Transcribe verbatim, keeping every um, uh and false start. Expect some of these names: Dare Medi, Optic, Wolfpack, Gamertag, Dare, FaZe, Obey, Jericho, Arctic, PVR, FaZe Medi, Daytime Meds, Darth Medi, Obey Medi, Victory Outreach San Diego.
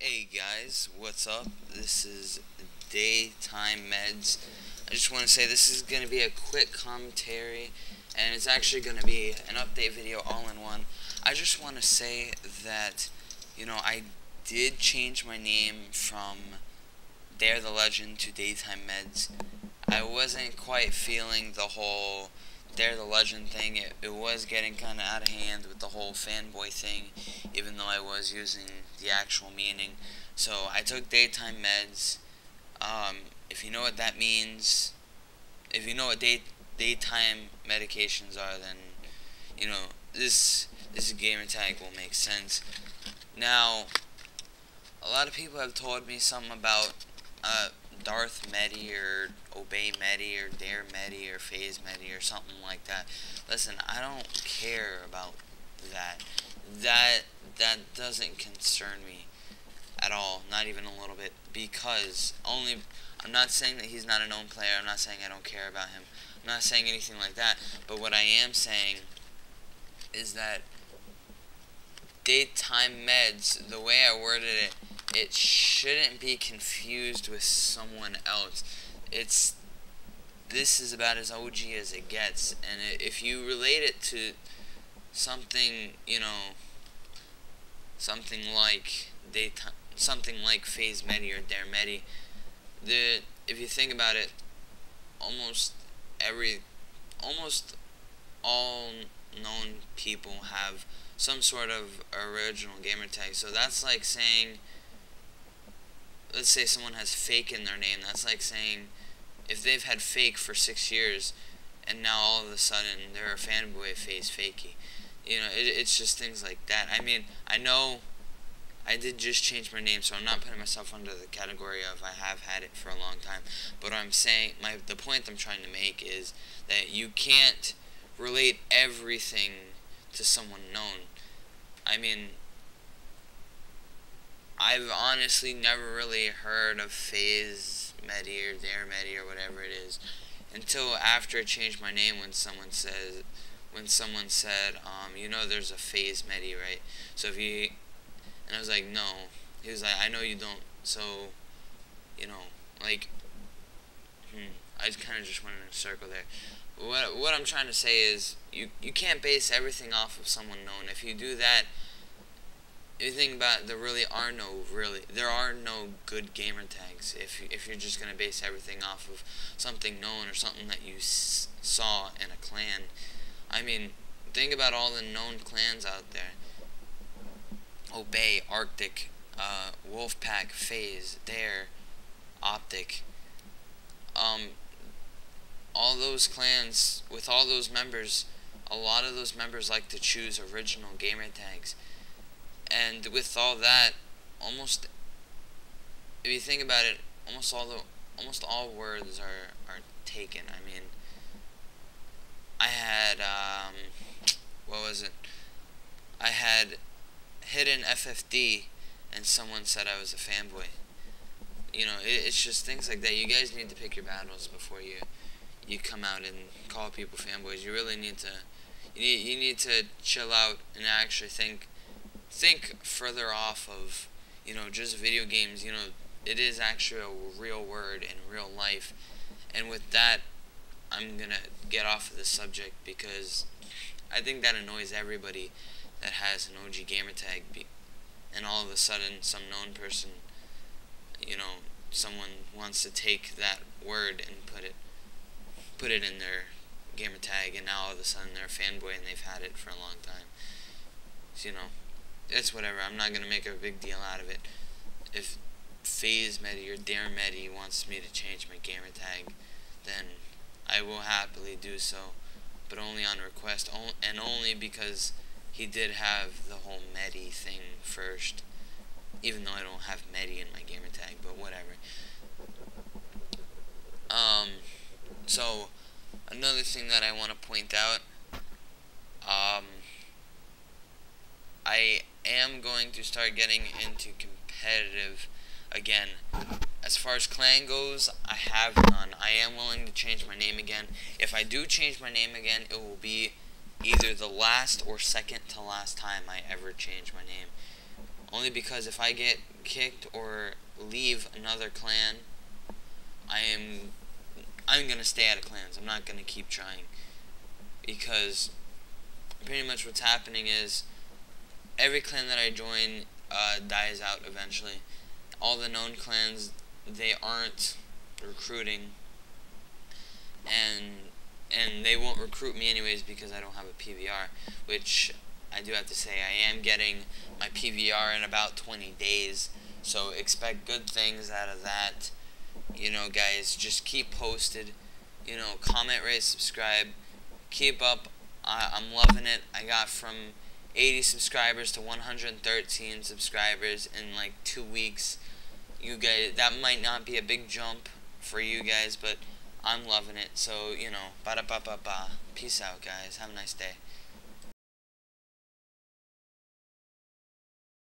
Hey guys, what's up? This is Daytime Meds. I just want to say this is going to be a quick commentary, and it's actually going to be an update video all in one. I just want to say that, you know, I did change my name from Dare of the Legend to Daytime Meds. I wasn't quite feeling the whole Dare the Legend thing. It, it was getting kind of out of hand with the whole fanboy thing, even though I was using the actual meaning. So I took Daytime Meds. Um, if you know what that means, if you know what day, daytime medications are, then you know this this gamer tag will make sense. Now, a lot of people have told me something about uh, Darth Medi or Obey Medi or Dare Medi or FaZe Medi or something like that. Listen, I don't care about that. That that doesn't concern me at all, not even a little bit, because only I'm not saying that he's not a known player. I'm not saying I don't care about him. I'm not saying anything like that. But what I am saying is that Daytime Meds, the way I worded it, it shouldn't be confused with someone else. It's this is about as O G as it gets, and it, if you relate it to something, you know, something like daytime, something like FaZe Medi or Dare Medi, the if you think about it, almost every, almost all known people have some sort of original gamer tag. So that's like saying, let's say someone has fake in their name. That's like saying if they've had fake for six years and now all of a sudden they're a fanboy of FaZe Fakey. You know, it, it's just things like that. I mean, I know I did just change my name, so I'm not putting myself under the category of I have had it for a long time. But I'm saying, my the point I'm trying to make is that you can't relate everything to someone known. I mean, I've honestly never really heard of FaZe Medi or Dare Medi or whatever it is until after I changed my name, when someone says, when someone said, um, you know, there's a FaZe Medi, right? So if you, and I was like, no. He was like, I know you don't. So, you know, like, hmm, I kind of just went in a circle there. What what I'm trying to say is, you you can't base everything off of someone known. If you do that, you think about it, there really are no really there are no good gamer tags. If if you're just gonna base everything off of something known or something that you s saw in a clan, I mean, think about all the known clans out there: Obey, Arctic, uh, Wolfpack, FaZe, Dare, Optic. Um. All those clans, with all those members, a lot of those members like to choose original gamer tags. And with all that, almost, if you think about it, almost all the, almost all words are, are taken. I mean, I had, um, what was it? I had hidden F F D, and someone said I was a fanboy. You know, it, it's just things like that. You guys need to pick your battles before you... you come out and call people fanboys. You really need to, you need, you need to chill out and actually think, think further off of, you know, just video games. You know, it is actually a real word in real life. And with that, I'm gonna get off of this subject because I think that annoys everybody that has an O G gamer tag, and all of a sudden some known person, you know, someone wants to take that word and put it, put it in their gamer tag, and now all of a sudden they're a fanboy and they've had it for a long time. So, you know, it's whatever. I'm not going to make a big deal out of it. If FaZe Medi or Dare Medi wants me to change my gamer tag, then I will happily do so, but only on request, and only because he did have the whole Medi thing first, even though I don't have Medi in my gamer tag, but whatever. Um... So, another thing that I want to point out, um, I am going to start getting into competitive again. As far as clan goes, I have none. I am willing to change my name again. If I do change my name again, it will be either the last or second to last time I ever change my name. Only because if I get kicked or leave another clan, I am I'm gonna stay out of clans. I'm not gonna keep trying, because pretty much what's happening is every clan that I join uh, dies out eventually. All the known clans, they aren't recruiting, and and they won't recruit me anyways because I don't have a P V R, which I do have to say I am getting my P V R in about twenty days, so expect good things out of that. You know, guys, just keep posted, you know, comment, rate, subscribe, keep up. I, I'm loving it. I got from eighty subscribers to one hundred thirteen subscribers in like two weeks. You guys, that might not be a big jump for you guys, but I'm loving it. So, you know, ba da ba ba ba. Peace out, guys. Have a nice day.